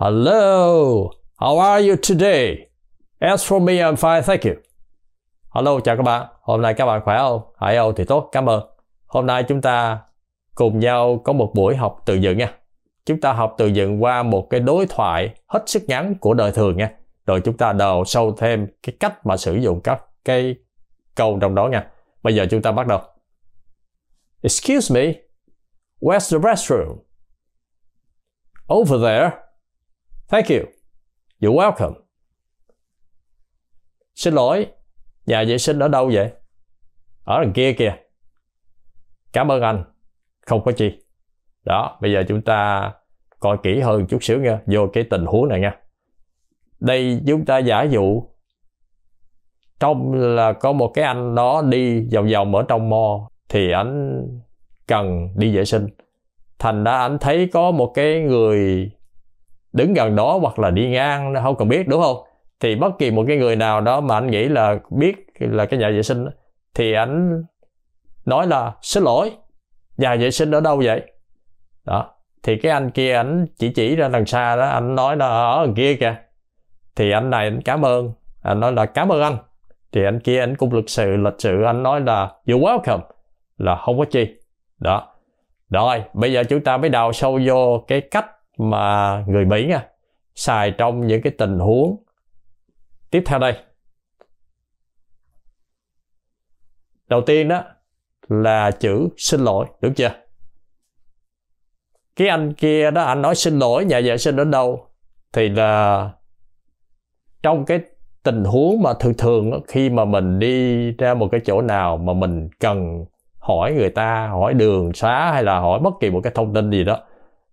Hello, how are you today? As for me, I'm fine, thank you. Hello, chào các bạn. Hôm nay các bạn khỏe không? Hải Âu thì tốt, cảm ơn. Hôm nay chúng ta cùng nhau có một buổi học từ vựng nha. Chúng ta học từ vựng qua một cái đối thoại hết sức ngắn của đời thường nha. Rồi chúng ta đào sâu thêm cái cách mà sử dụng các cái câu trong đó nha. Bây giờ chúng ta bắt đầu. Excuse me, where's the restroom? Over there. Thank you. You're welcome. Xin lỗi, nhà vệ sinh ở đâu vậy? Ở đằng kia kìa. Cảm ơn anh. Không có chi. Đó, bây giờ chúng ta coi kỹ hơn chút xíu nha, vô cái tình huống này nha. Đây chúng ta giả dụ trong là có một cái anh đó đi vòng vòng ở trong mall thì anh cần đi vệ sinh. Thành ra anh thấy có một cái người đứng gần đó hoặc là đi ngang, không cần biết đúng không? Thì bất kỳ một cái người nào đó mà anh nghĩ là biết là cái nhà vệ sinh thì anh nói là xin lỗi, nhà vệ sinh ở đâu vậy? Đó, thì cái anh kia anh chỉ ra đằng xa đó, anh nói là ở đằng kia kìa. Thì anh này anh cảm ơn, anh nói là cảm ơn anh. Thì anh kia anh cũng lịch sự anh nói là you're welcome, là không có chi. Đó. Rồi, bây giờ chúng ta mới đào sâu vô cái cách mà người Mỹ nha, xài trong những cái tình huống tiếp theo đây. Đầu tiên đó là chữ xin lỗi, đúng chưa? Cái anh kia đó anh nói xin lỗi nhà vệ sinh ở đâu, thì là trong cái tình huống mà thường thường đó, khi mà mình đi ra một cái chỗ nào mà mình cần hỏi người ta, hỏi đường xá hay là hỏi bất kỳ một cái thông tin gì đó,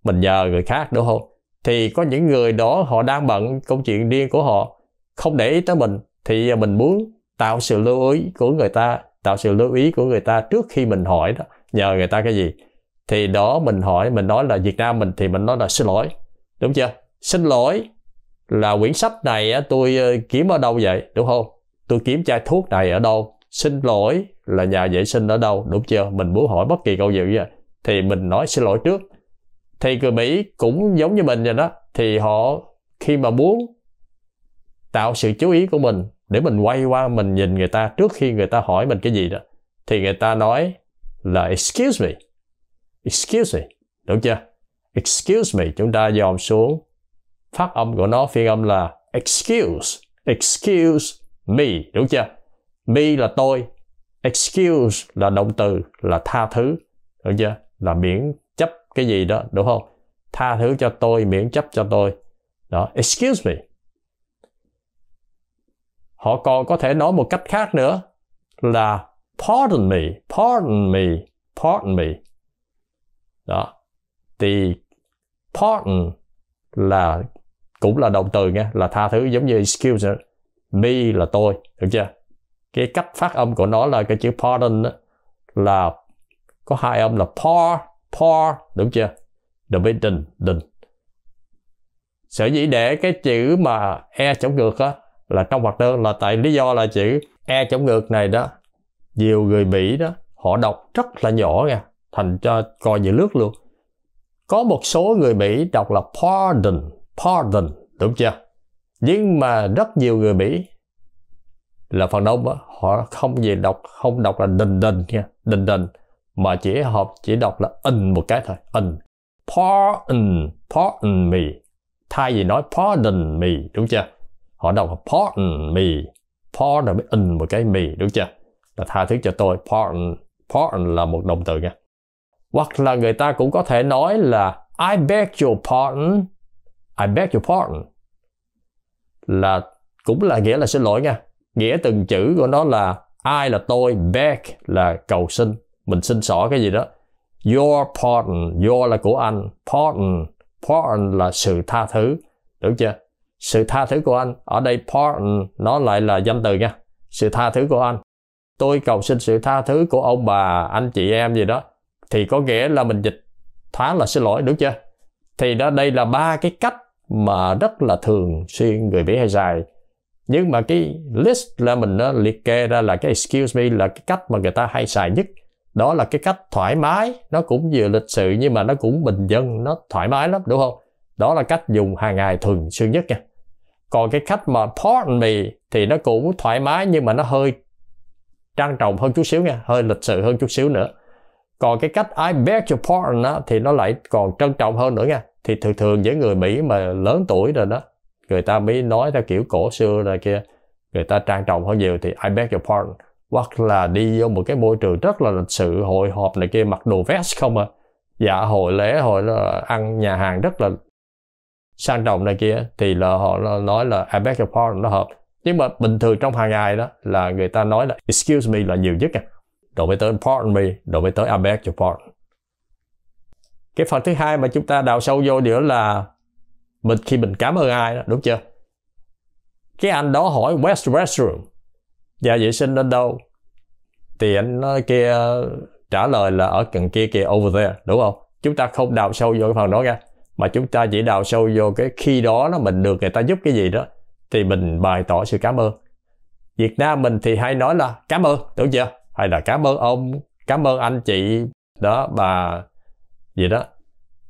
mình nhờ người khác đúng không? Thì có những người đó họ đang bận công chuyện riêng của họ, không để ý tới mình, thì mình muốn tạo sự lưu ý của người ta, trước khi mình hỏi đó, nhờ người ta cái gì. Thì đó mình hỏi, mình nói là Việt Nam mình thì mình nói là xin lỗi, đúng chưa? Xin lỗi là quyển sách này tôi kiếm ở đâu vậy, đúng không? Tôi kiếm chai thuốc này ở đâu? Xin lỗi là nhà vệ sinh ở đâu, đúng chưa? Mình muốn hỏi bất kỳ câu gì vậy thì mình nói xin lỗi trước. Thì người Mỹ cũng giống như mình vậy đó, thì họ khi mà muốn tạo sự chú ý của mình để mình quay qua mình nhìn người ta trước khi người ta hỏi mình cái gì đó, thì người ta nói là excuse me, excuse me, đúng chưa? Excuse me, chúng ta dòm xuống phát âm của nó, phiên âm là excuse, excuse me, đúng chưa? Me là tôi, excuse là động từ, là tha thứ, đúng chưa? Là miễn chấp cái gì đó, đúng không? Tha thứ cho tôi, miễn chấp cho tôi. Đó, excuse me. Họ còn có thể nói một cách khác nữa là pardon me, pardon me, pardon me. Đó. Thì pardon là cũng là động từ nha, là tha thứ giống như excuse, me là tôi, được chưa? Cái cách phát âm của nó là cái chữ pardon đó, là có hai âm là par, par, đúng chưa? Đối với đình, đình. Sở dĩ để cái chữ mà e chống ngược á là trong hoạt đơn là tại lý do là chữ e chống ngược này đó, nhiều người Mỹ đó họ đọc rất là nhỏ nha, thành cho coi như lướt luôn. Có một số người Mỹ đọc là pardon, pardon, đúng chưa? Nhưng mà rất nhiều người Mỹ là phần đông đó, họ không gì đọc, không đọc là đình đình nha, đình đình, mà chỉ họ chỉ đọc là in một cái thôi, in. Pardon, pardon me. Thay vì nói pardon me, đúng chưa? Họ đọc là pardon me, pardon mới in một cái me, đúng chưa? Là tha thứ cho tôi, pardon, pardon là một động từ nha. Hoặc là người ta cũng có thể nói là I beg your pardon, I beg your pardon, là cũng là nghĩa là xin lỗi nha. Nghĩa từng chữ của nó là I là tôi, beg là cầu xin, mình xin xỏ cái gì đó. Your pardon, your là của anh, pardon, pardon là sự tha thứ, đúng chưa? Sự tha thứ của anh, ở đây pardon nó lại là danh từ nha, sự tha thứ của anh. Tôi cầu xin sự tha thứ của ông bà, anh chị em gì đó, thì có nghĩa là mình dịch thoáng là xin lỗi, đúng chưa? Thì đó, đây là ba cái cách mà rất là thường xuyên người Mỹ hay xài. Nhưng mà cái list là mình nó liệt kê ra là cái excuse me là cái cách mà người ta hay xài nhất. Đó là cái cách thoải mái, nó cũng vừa lịch sự nhưng mà nó cũng bình dân, nó thoải mái lắm, đúng không? Đó là cách dùng hàng ngày thường xuyên nhất nha. Còn cái cách mà pardon me thì nó cũng thoải mái nhưng mà nó hơi trang trọng hơn chút xíu nha, hơi lịch sự hơn chút xíu nữa. Còn cái cách I beg your pardon đó, thì nó lại còn trân trọng hơn nữa nha. Thì thường thường với người Mỹ mà lớn tuổi rồi đó, người ta mới nói theo kiểu cổ xưa rồi kia, người ta trang trọng hơn nhiều, thì I beg your pardon. Hoặc là đi vô một cái môi trường rất là lịch sự, hội họp này kia, mặc đồ vest không à. Dạ hội lễ, hội ăn nhà hàng rất là sang trọng này kia, thì là họ nói là I beg your pardon nó hợp. Nhưng mà bình thường trong hàng ngày đó là người ta nói là excuse me là nhiều nhất à. Rồi mới tới pardon me, rồi mới tới I beg your pardon. Cái phần thứ hai mà chúng ta đào sâu vô nữa là khi mình cảm ơn ai đó, đúng chưa? Cái anh đó hỏi where's the restroom? Dạ vệ sinh ở đâu? Thì anh kia trả lời là ở gần kia kìa, over there, đúng không? Chúng ta không đào sâu vô cái phần đó nha, mà chúng ta chỉ đào sâu vô cái khi đó nó mình được người ta giúp cái gì đó thì mình bày tỏ sự cảm ơn. Việt Nam mình thì hay nói là cảm ơn, đúng chưa? Hay là cảm ơn ông, cảm ơn anh chị đó, bà gì đó.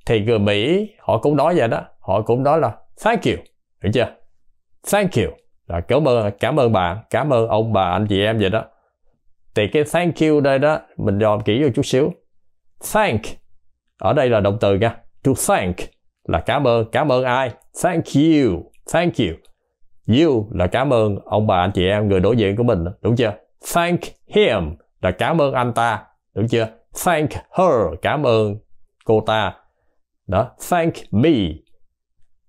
Thì người Mỹ họ cũng nói vậy đó, họ cũng nói là thank you, hiểu chưa? Thank you là cảm ơn bạn, cảm ơn ông bà anh chị em vậy đó. Thì cái thank you đây đó mình dòm kỹ vô chút xíu. Thank ở đây là động từ nha. To thank là cảm ơn ai? Thank you, thank you. You là cảm ơn ông bà anh chị em người đối diện của mình, đúng chưa? Thank him là cảm ơn anh ta, đúng chưa? Thank her, cảm ơn cô ta. Đó, thank me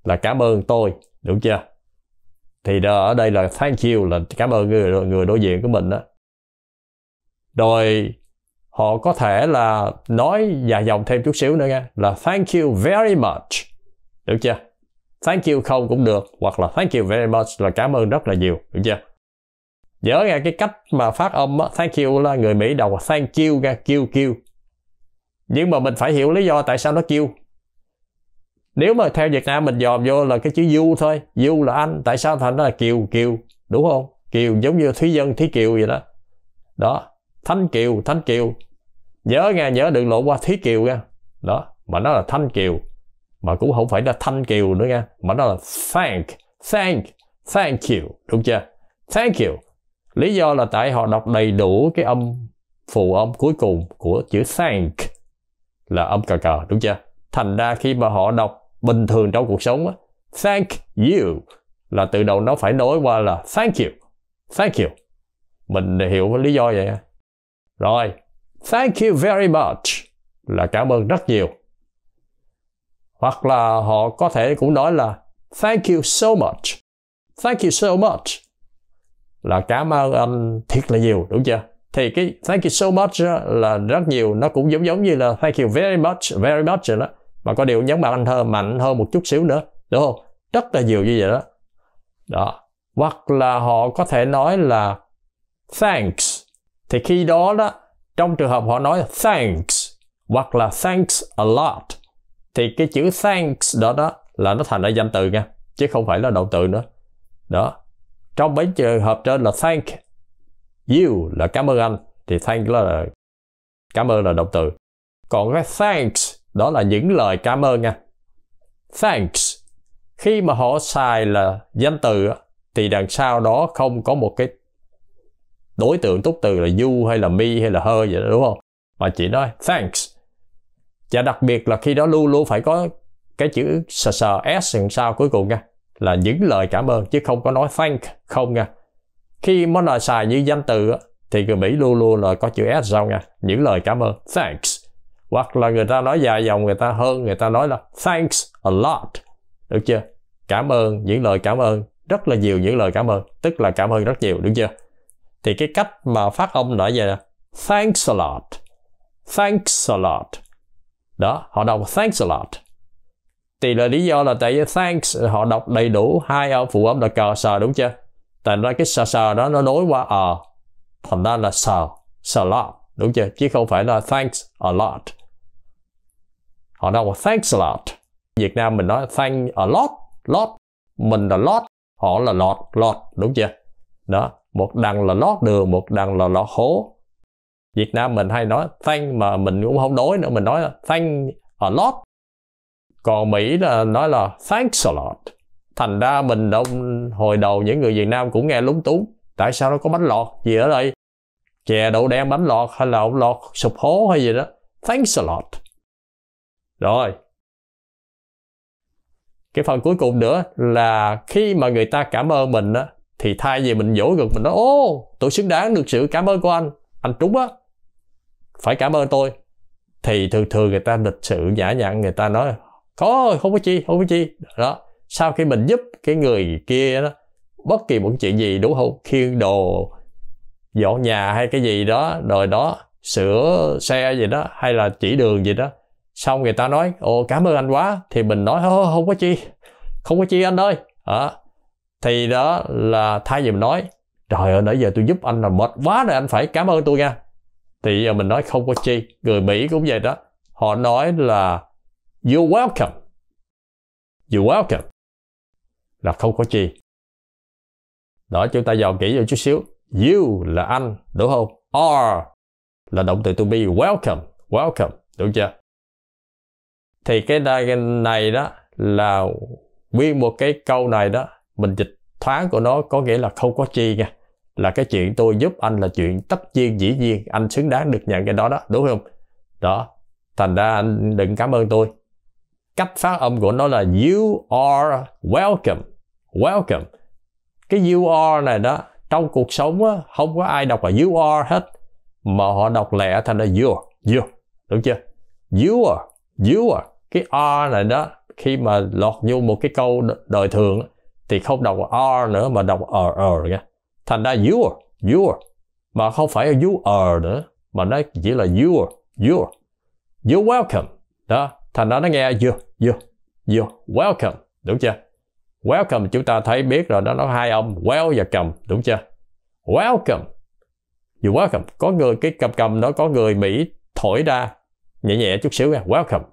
là cảm ơn tôi, đúng chưa? Thì đó, ở đây là thank you là cảm ơn người đối diện của mình đó. Rồi họ có thể là nói dài dòng thêm chút xíu nữa nha, là thank you very much, được chưa? Thank you không cũng được, hoặc là thank you very much là cảm ơn rất là nhiều, được chưa? Nhớ nghe cái cách mà phát âm đó, thank you là người Mỹ đọc thank you nha, kêu. Nhưng mà mình phải hiểu lý do tại sao nó kêu. Nếu mà theo Việt Nam mình dòm vô là cái chữ du thôi, du là anh, tại sao thành nó là kiều, đúng không? Kiều giống như Thúy Dân, Thúy Kiều vậy đó. Đó, Thánh Kiều. Nhớ nghe, nhớ đừng lộn qua Thúy Kiều nha. Đó, mà nó là Thanh Kiều. Mà cũng không phải là Thanh Kiều nữa nha, mà nó là thank you, đúng chưa? Thank you. Lý do là tại họ đọc đầy đủ cái âm phụ âm cuối cùng của chữ thank là âm cờ, đúng chưa? Thành ra khi mà họ đọc bình thường trong cuộc sống á, thank you là từ đầu nó phải nối qua là thank you. Mình hiểu lý do vậy ha. Rồi, thank you very much là cảm ơn rất nhiều. Hoặc là họ có thể cũng nói là thank you so much là cảm ơn anh thiệt là nhiều, đúng chưa? Thì cái thank you so much là rất nhiều, nó cũng giống như là thank you very much rồi đó, mà có điều nhấn mạnh hơn một chút xíu nữa, đúng không? Rất là nhiều như vậy đó. Đó, hoặc là họ có thể nói là thanks. Thì khi đó trong trường hợp họ nói thanks hoặc là thanks a lot, thì cái chữ thanks đó là nó thành ra danh từ nha, chứ không phải là động từ nữa. Đó, trong mấy trường hợp trên là thank you là cảm ơn anh, thì thank là cảm ơn là động từ. Còn cái thanks đó là những lời cảm ơn nha. Thanks khi mà họ xài là danh từ thì đằng sau đó không có một cái đối tượng túc từ là you hay là me hay là her vậy đó, đúng không? Mà chỉ nói thanks. Và đặc biệt là khi đó luôn luôn phải có cái chữ s đằng sau cuối cùng nha, là những lời cảm ơn, chứ không có nói thank không nha. Khi mà là xài như danh từ thì người Mỹ luôn luôn là có chữ s sau nha, những lời cảm ơn, thanks. Hoặc là người ta nói dài dòng người ta nói là thanks a lot, được chưa? Cảm ơn, những lời cảm ơn, rất là nhiều những lời cảm ơn, tức là cảm ơn rất nhiều, được chưa? Thì cái cách mà phát âm nãy giờ là thanks a lot. Đó, họ đọc thanks a lot. Thì là lý do là tại vì thanks họ đọc đầy đủ hai âm phụ âm là cờ sờ, đúng chưa? Tại ra cái sờ đó nó nối qua ờ, thành ra là sờ lot, đúng chưa? Chứ không phải là thanks a lot. Họ đọc thanks a lot. Việt Nam mình nói thank a lot, mình là lot, họ là lot, đúng chưa? Đó, một đằng là lót đường, một đằng là lót hố. Việt Nam mình hay nói thank, mà mình cũng không nói nữa, mình nói là thank a lot. Còn Mỹ là nói là thanks a lot. Thành ra mình đông hồi đầu những người Việt Nam cũng nghe lúng túng. Tại sao nó có bánh lọt gì ở đây? Chè đậu đen bánh lọt hay là ổng lọt sụp hố hay gì đó. Thanks a lot. Rồi. Cái phần cuối cùng nữa là khi mà người ta cảm ơn mình á, thì thay vì mình vỗ ngực mình nói ô, tôi xứng đáng được sự cảm ơn của anh trúng á, phải cảm ơn tôi, thì thường thường người ta lịch sự nhã nhặn, người ta nói có, không có chi đó. Sau khi mình giúp cái người kia đó bất kỳ một chuyện gì, đúng không, khiêng đồ dọn nhà hay cái gì đó, rồi đó sửa xe gì đó hay là chỉ đường gì đó, xong người ta nói ồ cảm ơn anh quá, thì mình nói không có chi anh ơi đó. Thì đó là thay vì mình nói trời ơi nãy giờ tôi giúp anh là mệt quá rồi, anh phải cảm ơn tôi nha, thì giờ mình nói không có chi. Người Mỹ cũng vậy đó, họ nói là you're welcome là không có chi đó. Chúng ta dò kỹ vô chút xíu, you là anh đúng không, are là động từ to be, welcome đúng chưa. Thì cái này đó là nguyên một cái câu này đó, mình dịch thoáng của nó có nghĩa là không có chi nha, là cái chuyện tôi giúp anh là chuyện tất nhiên dĩ nhiên, anh xứng đáng được nhận cái đó đó, đúng không đó. Thành ra anh đừng cảm ơn tôi. Cách phát âm của nó là you are welcome. Cái you are này đó trong cuộc sống đó, không có ai đọc là you are hết, mà họ đọc lẹ thành là you, đúng chưa, you are. Cái are này đó khi mà lọt vô một cái câu đời thường thì không đọc are nữa mà đọc r nha. Thành ra you are. Mà không phải là you are nữa, mà nó chỉ là you are. You're welcome. Đó, thành ra nó nghe you welcome, đúng chưa? Welcome chúng ta thấy biết rồi đó, nó hai âm well và cầm, đúng chưa? Welcome. You welcome. Có người cái cầm đó, có người Mỹ thổi ra nhẹ nhẹ chút xíu nha,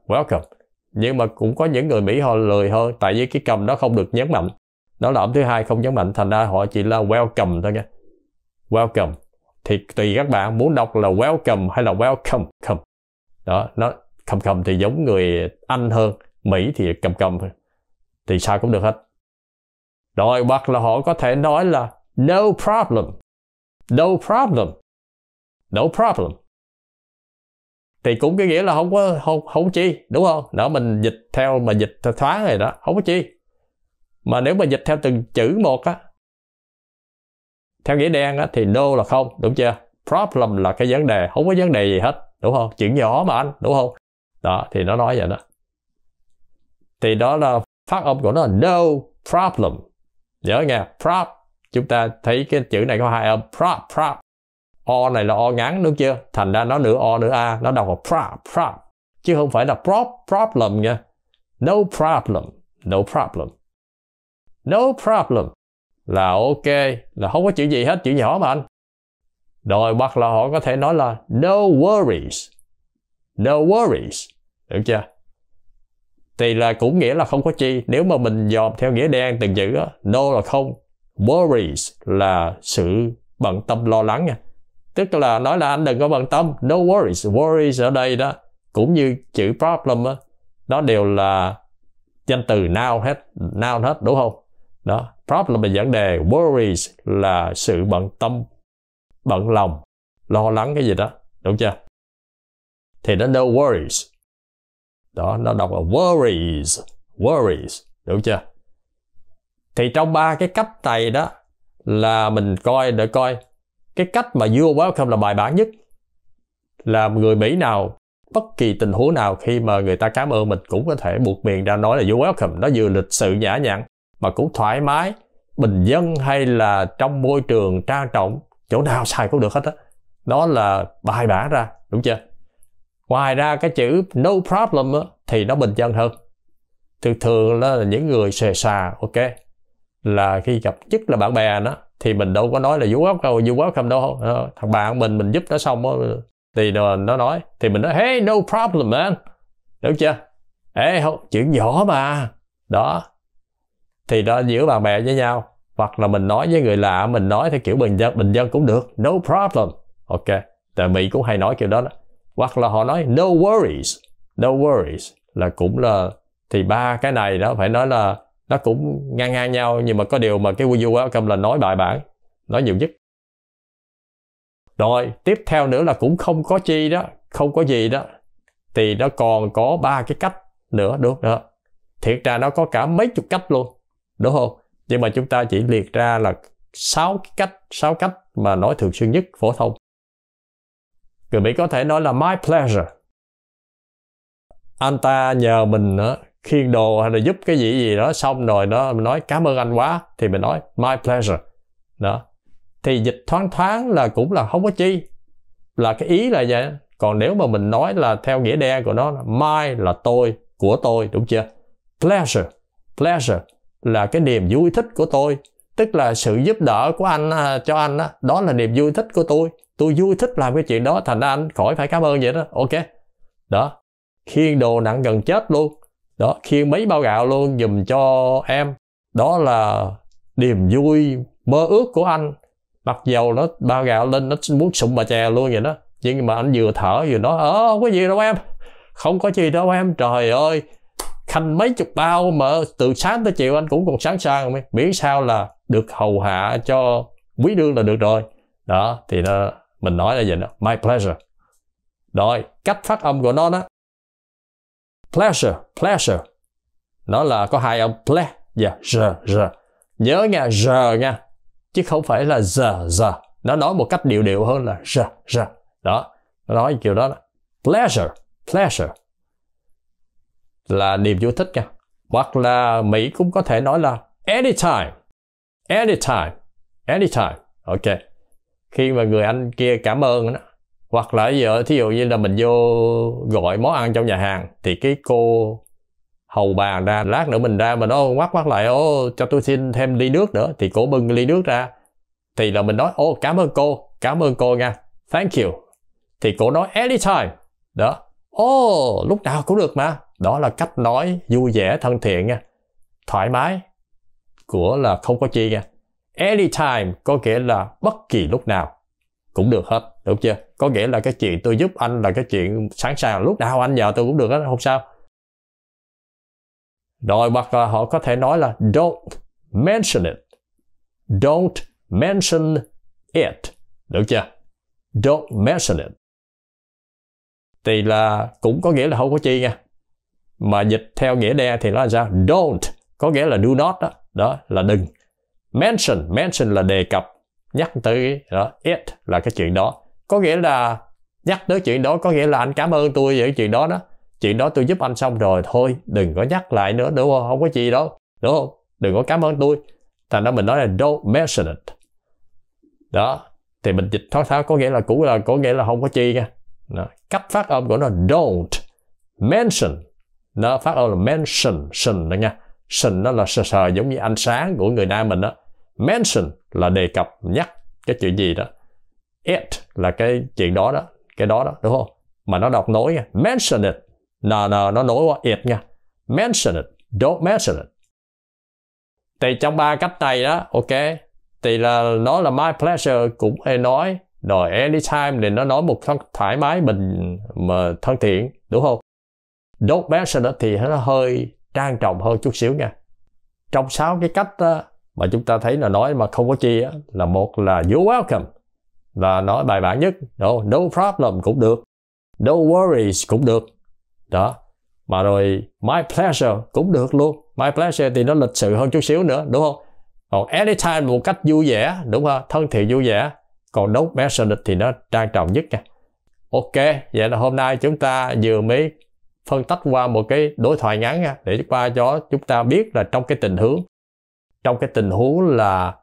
welcome. Nhưng mà cũng có những người Mỹ họ lười hơn, tại vì cái cầm đó không được nhấn mạnh. Đó là âm thứ hai không nhấn mạnh, thành ra họ chỉ là welcome thôi nha. Welcome. Thì tùy các bạn muốn đọc là welcome hay là welcome. Đó, nó cầm thì giống người Anh hơn, Mỹ thì cầm thì sao cũng được hết. Rồi hoặc là họ có thể nói là no problem. Thì cũng cái nghĩa là không có chi, đúng không? Đó, mình dịch theo mà dịch thoáng này đó, không có chi. Mà nếu mà dịch theo từng chữ một á, theo nghĩa đen á, thì no là không, đúng chưa? Problem là cái vấn đề, không có vấn đề gì hết, đúng không? Chuyện nhỏ mà anh, đúng không? Đó, thì nó nói vậy đó. Thì đó là phát âm của nó là no problem. Nhớ nghe, prop. Chúng ta thấy cái chữ này có hai âm, prop. O này là o ngắn, đúng chưa? Thành ra nó nửa o nửa a, nó đọc là prop. Chứ không phải là problem nha. No problem. No problem là ok, là không có chuyện gì hết, chuyện nhỏ mà anh. Rồi hoặc là họ có thể nói là no worries, được chưa? Thì là cũng nghĩa là không có chi. Nếu mà mình dòm theo nghĩa đen từng chữ đó, no là không, worries là sự bận tâm lo lắng nha. Tức là nói là anh đừng có bận tâm, no worries. Worries ở đây đó cũng như chữ problem đó, nó đều là danh từ noun hết, đúng không? Đó, problem là vấn đề, worries là sự bận tâm, bận lòng, lo lắng cái gì đó, đúng chưa? Thì nó no worries. Đó, nó đọc là worries, đúng chưa? Thì trong ba cái cách này đó là mình để coi cái cách mà you are welcome là bài bản nhất. Là người Mỹ nào, bất kỳ tình huống nào khi mà người ta cảm ơn mình cũng có thể buộc miệng ra nói là you're welcome. Nó vừa lịch sự nhã nhặn mà cũng thoải mái, bình dân hay là trong môi trường trang trọng, chỗ nào xài cũng được hết á. Đó là bài bản ra, đúng chưa? Ngoài ra cái chữ no problem á, thì nó bình dân hơn. Thường là những người xề xà, ok, là khi gặp nhất là bạn bè đó, thì mình đâu có nói là you welcome đâu. Thằng bạn mình giúp nó xong đó, thì nó nói, thì mình nói hey no problem man, đúng chưa? Ê không, chuyện nhỏ mà. Đó, thì đó giữa bạn bè với nhau. Hoặc là mình nói với người lạ, mình nói theo kiểu bình dân cũng được, no problem, ok. Tại Mỹ cũng hay nói kiểu đó. Hoặc là họ nói no worries là cũng là Thì ba cái này đó phải nói là nó cũng ngang ngang nhau, nhưng mà có điều mà cái Wii U Welcome là nói bài bản, nói nhiều nhất. Rồi tiếp theo nữa là cũng không có chi đó, không có gì đó, thì nó còn có ba cái cách nữa, đúng không? Thiệt ra nó có cả mấy chục cách luôn, đúng không? Nhưng mà chúng ta chỉ liệt ra là 6 cách mà nói thường xuyên nhất, phổ thông. Người Mỹ có thể nói là my pleasure. Anh ta nhờ mình khiêng đồ hay là giúp cái gì đó, xong rồi nó nói cảm ơn anh quá, thì mình nói my pleasure đó. Thì dịch thoáng là cũng là không có chi, là cái ý là vậy. Còn nếu mà mình nói là theo nghĩa đen của nó, my là tôi, của tôi, đúng chưa? Pleasure là cái niềm vui thích của tôi, tức là sự giúp đỡ của anh cho anh đó, đó là niềm vui thích của tôi vui thích làm cái chuyện đó, thành ra anh khỏi phải cảm ơn vậy đó, ok. Đó, khiêng đồ nặng gần chết luôn đó, khiêng mấy bao gạo luôn dùm cho em, đó là niềm vui mơ ước của anh, mặc dầu nó bao gạo lên nó muốn sụm bà chè luôn vậy đó, nhưng mà anh vừa thở vừa nói không có gì đâu em, không có gì đâu em, trời ơi, khanh mấy chục bao mà từ sáng tới chiều anh cũng còn sáng sang, miễn sao là được hầu hạ cho quý đương là được rồi. Đó, thì nó, mình nói là vậy đó, my pleasure. Rồi, cách phát âm của nó đó, pleasure, nó là có hai âm ple và giờ. Nhớ nha, giờ nha, chứ không phải là giờ. Nó nói một cách điệu hơn là giờ. Đó, nó nói kiểu đó, pleasure là niềm vui thích nha. Hoặc là Mỹ cũng có thể nói là anytime, ok. Khi mà người anh kia cảm ơn đó, hoặc là thí dụ như là mình vô gọi món ăn trong nhà hàng, thì cái cô hầu bàn ra, lát nữa mình ra mà nó quát lại, cho tôi xin thêm ly nước nữa, thì cô bưng ly nước ra, thì là mình nói cảm ơn cô nha, thank you. Thì cô nói anytime đó, lúc nào cũng được mà. Đó là cách nói vui vẻ, thân thiện nha, thoải mái, của là không có chi nha. Anytime có nghĩa là bất kỳ lúc nào cũng được hết, đúng chưa? Có nghĩa là cái chuyện tôi giúp anh là cái chuyện sẵn sàng, lúc nào anh nhờ tôi cũng được hết, không sao. Rồi hoặc là họ có thể nói là don't mention it, được chưa? Don't mention it thì là cũng có nghĩa là không có chi nha. Mà dịch theo nghĩa đe thì nó là sao? Don't có nghĩa là do not đó, đó là đừng. Mention là đề cập, nhắc tới đó, it là cái chuyện đó, có nghĩa là nhắc tới chuyện đó, có nghĩa là anh cảm ơn tôi về cái chuyện đó đó, chuyện đó tôi giúp anh xong rồi, thôi đừng có nhắc lại nữa, đúng không? Không có gì đâu, đúng không? Đừng có cảm ơn tôi, thành ra mình nói là don't mention it. Đó, thì mình dịch thoáng có nghĩa là cũng là có nghĩa là không có chi nha. Đó, cách phát âm của nó don't mention, nó phát âm là mention, shin đó nha. Shin nó là sờ giống như ánh sáng của người Nam mình đó. Mention là đề cập, nhắc cái chuyện gì đó. It là cái chuyện đó đó, cái đó đó, đúng không? Mà nó đọc nối nha. Mention it, nó nối qua it nha. Mention it, don't mention it. Thì trong ba cách này đó, ok, thì là nó là my pleasure cũng hay nói, rồi anytime thì nó nói một thân thoải mái, mình mà thân thiện, đúng không? Don't mention it thì nó hơi trang trọng hơn chút xíu nha. Trong 6 cái cách đó, mà chúng ta thấy là nói mà không có chi đó, là một là you're welcome, là nói bài bản nhất, no problem cũng được, no worries cũng được đó, mà rồi my pleasure cũng được luôn. My pleasure thì nó lịch sự hơn chút xíu nữa, đúng không? Còn anytime một cách vui vẻ, đúng không? Thân thiện vui vẻ. Còn don't mention it thì nó trang trọng nhất nha. Ok, vậy là hôm nay chúng ta vừa mới phân tách qua một cái đối thoại ngắn nha, để qua cho chúng ta biết là trong cái tình huống là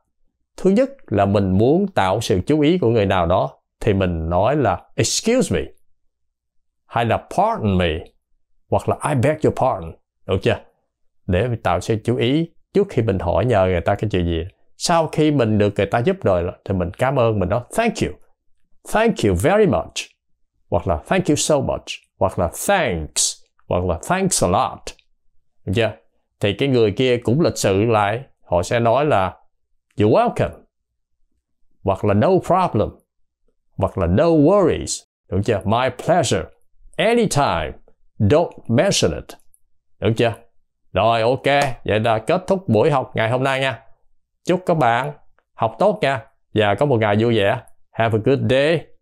thứ nhất là mình muốn tạo sự chú ý của người nào đó, thì mình nói là excuse me, hay là pardon me, hoặc là I beg your pardon, được chưa? Để tạo sự chú ý trước khi mình hỏi nhờ người ta cái chuyện gì. Sau khi mình được người ta giúp rồi thì mình cảm ơn, mình nói thank you very much, hoặc là thank you so much, hoặc là thanks, hoặc là thanks a lot, được chưa? Thì cái người kia cũng lịch sự lại, họ sẽ nói là you're welcome, hoặc là no problem, hoặc là no worries, được chưa? My pleasure, anytime, don't mention it, được chưa? Rồi ok, vậy là kết thúc buổi học ngày hôm nay nha. Chúc các bạn học tốt nha và có một ngày vui vẻ. Have a good day.